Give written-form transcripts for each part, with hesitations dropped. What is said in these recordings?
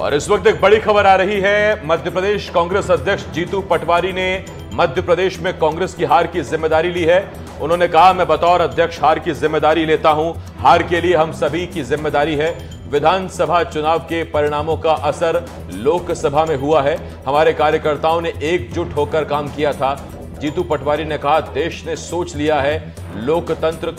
और इस वक्त एक बड़ी खबर आ रही है। मध्य प्रदेश कांग्रेस अध्यक्ष जीतू पटवारी ने मध्य प्रदेश में कांग्रेस की हार की जिम्मेदारी ली है। उन्होंने कहा, मैं बतौर अध्यक्ष हार की जिम्मेदारी लेता हूं। हार के लिए हम सभी की जिम्मेदारी है। विधानसभा चुनाव के परिणामों का असर लोकसभा में हुआ है। हमारे कार्यकर्ताओं ने एकजुट होकर काम किया था। जीतू पटवारी ने कहा, देश ने सोच लिया है, लोकतंत्र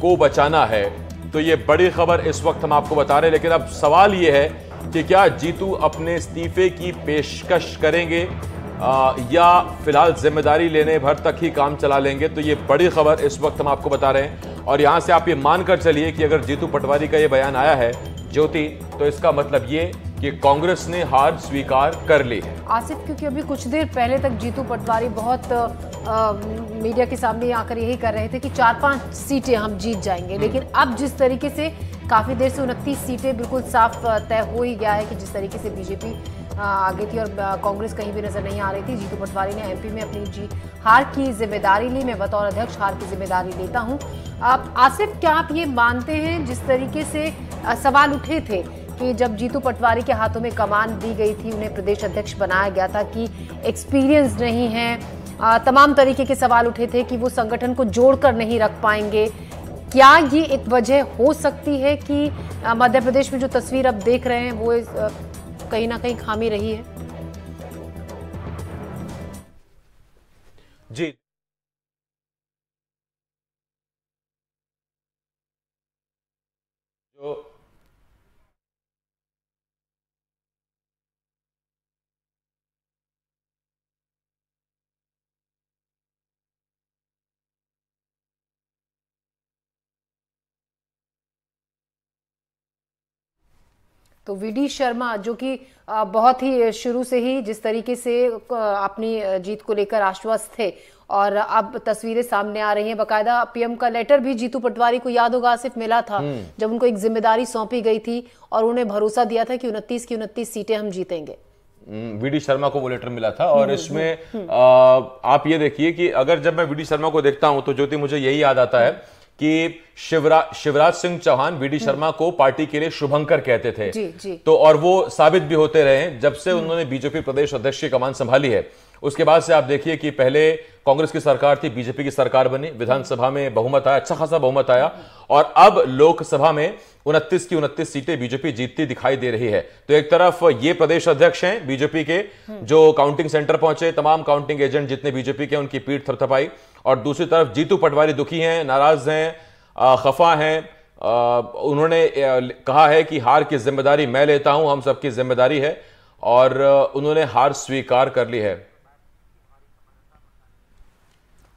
को बचाना है। तो ये बड़ी खबर इस वक्त हम आपको बता रहे हैं। लेकिन अब सवाल ये है कि क्या जीतू अपने इस्तीफे की पेशकश करेंगे या फिलहाल जिम्मेदारी लेने भर तक ही काम चला लेंगे। तो ये बड़ी खबर इस वक्त हम आपको बता रहे हैं। और यहां से आप ये मानकर चलिए कि अगर जीतू पटवारी का ये बयान आया है ज्योति, तो इसका मतलब ये कि कांग्रेस ने हार स्वीकार कर ली है। आसिफ, क्योंकि अभी कुछ देर पहले तक जीतू पटवारी बहुत मीडिया के सामने आकर यही कर रहे थे कि 4-5 सीटें हम जीत जाएंगे, लेकिन अब जिस तरीके से काफी देर से 29 सीटें बिल्कुल साफ तय हो ही गया है कि जिस तरीके से बीजेपी आगे थी और कांग्रेस कहीं भी नजर नहीं आ रही थी। जीतू पटवारी ने एमपी में अपनी हार की जिम्मेदारी ली। मैं बतौर अध्यक्ष हार की जिम्मेदारी लेता हूं। आप आसिफ, क्या आप ये मानते हैं जिस तरीके से सवाल उठे थे कि जब जीतू पटवारी के हाथों में कमान दी गई थी, उन्हें प्रदेश अध्यक्ष बनाया गया था, कि एक्सपीरियंस नहीं है, तमाम तरीके के सवाल उठे थे कि वो संगठन को जोड़कर नहीं रख पाएंगे। क्या ये एक वजह हो सकती है कि मध्य प्रदेश में जो तस्वीर अब देख रहे हैं वो कहीं ना कहीं खामी रही है? जी तो वी.डी. शर्मा जो कि बहुत ही शुरू से ही जिस तरीके से अपनी जीत को लेकर आश्वस्त थे, और अब तस्वीरें सामने आ रही हैं। बकायदा पीएम का लेटर भी जीतू पटवारी को, याद होगा आसिफ, मिला था जब उनको एक जिम्मेदारी सौंपी गई थी और उन्हें भरोसा दिया था कि 29 की 29 सीटें हम जीतेंगे। वी.डी. शर्मा को वो लेटर मिला था। और इसमें आप ये देखिए कि अगर जब मैं वी.डी. शर्मा को देखता हूं तो ज्योति मुझे यही याद आता है कि शिवराज सिंह चौहान वी.डी. शर्मा को पार्टी के लिए शुभंकर कहते थे। जी। तो और वो साबित भी होते रहे। जब से उन्होंने बीजेपी प्रदेश अध्यक्ष की कमान संभाली है, उसके बाद से आप देखिए कि पहले कांग्रेस की सरकार थी, बीजेपी की सरकार बनी, विधानसभा में बहुमत आया, अच्छा खासा बहुमत आया, और अब लोकसभा में 29 की 29 सीटें बीजेपी जीतती दिखाई दे रही है। तो एक तरफ ये प्रदेश अध्यक्ष हैं बीजेपी के, जो काउंटिंग सेंटर पहुंचे, तमाम काउंटिंग एजेंट जितने बीजेपी के, उनकी पीठ थपथपाई, और दूसरी तरफ जीतू पटवारी दुखी हैं, नाराज हैं, खफा हैं। उन्होंने कहा है कि हार की जिम्मेदारी मैं लेता हूं, हम सबकी जिम्मेदारी है, और उन्होंने हार स्वीकार कर ली है।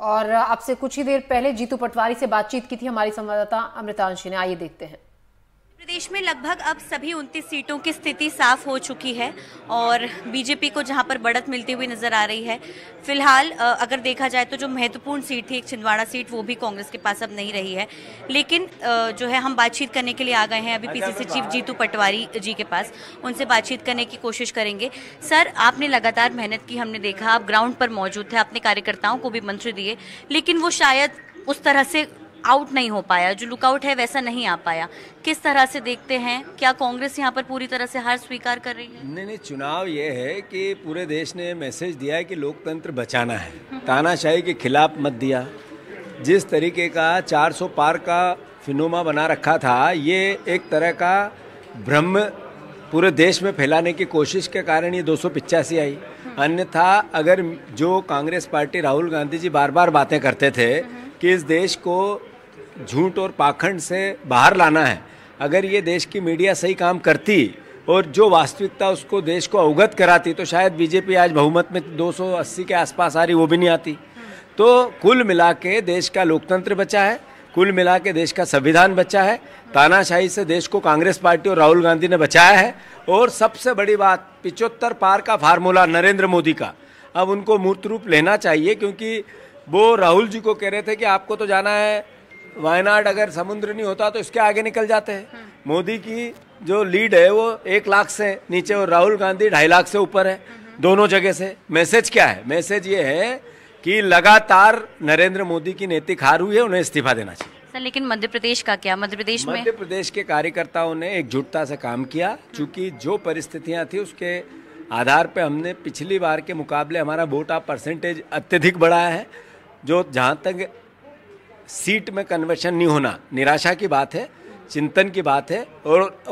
और आपसे कुछ ही देर पहले जीतू पटवारी से बातचीत की थी हमारी संवाददाता अमृतांशी ने। आइए देखते हैं। प्रदेश में लगभग अब सभी 29 सीटों की स्थिति साफ हो चुकी है और बीजेपी को जहां पर बढ़त मिलती हुई नजर आ रही है। फिलहाल अगर देखा जाए तो जो महत्वपूर्ण सीट थी, एक छिंदवाड़ा सीट, वो भी कांग्रेस के पास अब नहीं रही है। लेकिन जो है हम बातचीत करने के लिए आ गए हैं अभी पीसीसी चीफ जीतू पटवारी जी के पास। उनसे बातचीत करने की कोशिश करेंगे। सर, आपने लगातार मेहनत की, हमने देखा, आप ग्राउंड पर मौजूद थे, आपने कार्यकर्ताओं को भी मंत्र दिए, लेकिन वो शायद उस तरह से आउट नहीं हो पाया, जो लुकआउट है वैसा नहीं आ पाया। किस तरह से देखते हैं, क्या कांग्रेस यहाँ पर पूरी तरह से हार स्वीकार कर रही है? नहीं, चुनाव ये है कि पूरे देश ने मैसेज दिया है कि लोकतंत्र बचाना है, तानाशाही के खिलाफ मत दिया। जिस तरीके का 400 पार का फिनोमा बना रखा था, ये एक तरह का भ्रम पूरे देश में फैलाने की कोशिश के कारण ये 285 आई। अन्यथा अगर जो कांग्रेस पार्टी, राहुल गांधी जी बार बार बातें करते थे कि इस देश को झूठ और पाखंड से बाहर लाना है, अगर ये देश की मीडिया सही काम करती और जो वास्तविकता उसको देश को अवगत कराती तो शायद बीजेपी आज बहुमत में 280 के आसपास आ रही, वो भी नहीं आती। तो कुल मिला के देश का लोकतंत्र बचा है, कुल मिला के देश का संविधान बचा है। तानाशाही से देश को कांग्रेस पार्टी और राहुल गांधी ने बचाया है। और सबसे बड़ी बात, 75 पार का फार्मूला नरेंद्र मोदी का, अब उनको मूर्त रूप लेना चाहिए। क्योंकि वो राहुल जी को कह रहे थे कि आपको तो जाना है वायनाड, अगर समुद्र नहीं होता तो इसके आगे निकल जाते हैं। मोदी की जो लीड है वो 1 लाख से नीचे और राहुल गांधी 2.5 लाख से ऊपर है दोनों जगह से। मैसेज क्या है? मैसेज ये है कि लगातार नरेंद्र मोदी की नैतिक हार हुई है, उन्हें इस्तीफा देना चाहिए। सर लेकिन मध्य प्रदेश का क्या, मध्य प्रदेश में मध्य प्रदेश के कार्यकर्ताओं ने एकजुटता से काम किया, चूँकि जो परिस्थितियाँ थी उसके आधार पे हमने पिछली बार के मुकाबले हमारा वोट आप परसेंटेज अत्यधिक बढ़ाया है, जो जहाँ तक सीट में कन्वर्शन नहीं होना निराशा की बात है, चिंतन की बात है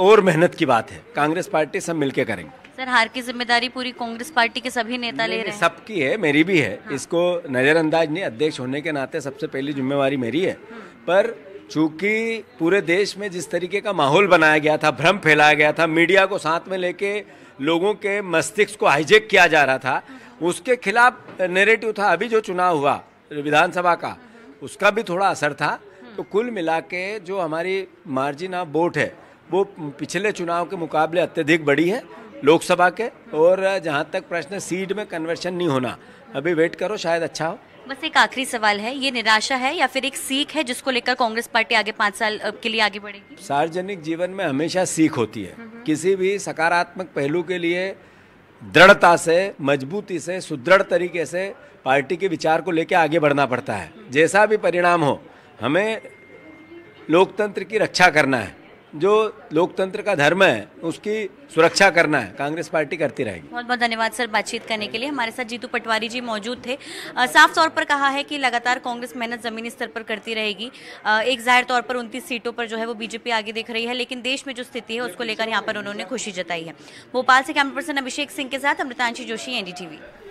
और मेहनत की बात है। कांग्रेस पार्टी सब मिलके करेंगे। सर हार की जिम्मेदारी पूरी कांग्रेस पार्टी के सभी नेता ले रहे हैं? सबकी है, मेरी भी है, हाँ। इसको नज़रअंदाज नहीं, अध्यक्ष होने के नाते सबसे पहली जिम्मेवारी मेरी है। पर चूँकि पूरे देश में जिस तरीके का माहौल बनाया गया था, भ्रम फैलाया गया था, मीडिया को साथ में लेके लोगों के मस्तिष्क को हाईजेक किया जा रहा था, उसके खिलाफ नेरेटिव था। अभी जो चुनाव हुआ विधानसभा का, उसका भी थोड़ा असर था। तो कुल मिला के जो हमारी मार्जिन ऑफ वोट है वो पिछले चुनाव के मुकाबले अत्यधिक बड़ी है लोकसभा के। और जहाँ तक प्रश्न सीट में कन्वर्शन नहीं होना, अभी वेट करो, शायद अच्छा हो। बस एक आखिरी सवाल है, ये निराशा है या फिर एक सीख है जिसको लेकर कांग्रेस पार्टी आगे 5 साल के लिए आगे बढ़ेगी? सार्वजनिक जीवन में हमेशा सीख होती है, किसी भी सकारात्मक पहलू के लिए दृढ़ता से, मजबूती से, सुदृढ़ तरीके से पार्टी के विचार को लेकर आगे बढ़ना पड़ता है। जैसा भी परिणाम हो, हमें लोकतंत्र की रक्षा करना है, जो लोकतंत्र का धर्म है उसकी सुरक्षा करना है, कांग्रेस पार्टी करती रहेगी। बहुत बहुत धन्यवाद सर बातचीत करने के लिए। हमारे साथ जीतू पटवारी जी मौजूद थे। साफ तौर पर कहा है कि लगातार कांग्रेस मेहनत जमीनी स्तर पर करती रहेगी। एक जाहिर तौर पर 29 सीटों पर जो है वो बीजेपी आगे दिख रही है, लेकिन देश में जो स्थिति है उसको लेकर यहाँ पर उन्होंने खुशी जताई है। भोपाल से कैमरा पर्सन अभिषेक सिंह के साथ अमृतांशी जोशी, NDTV।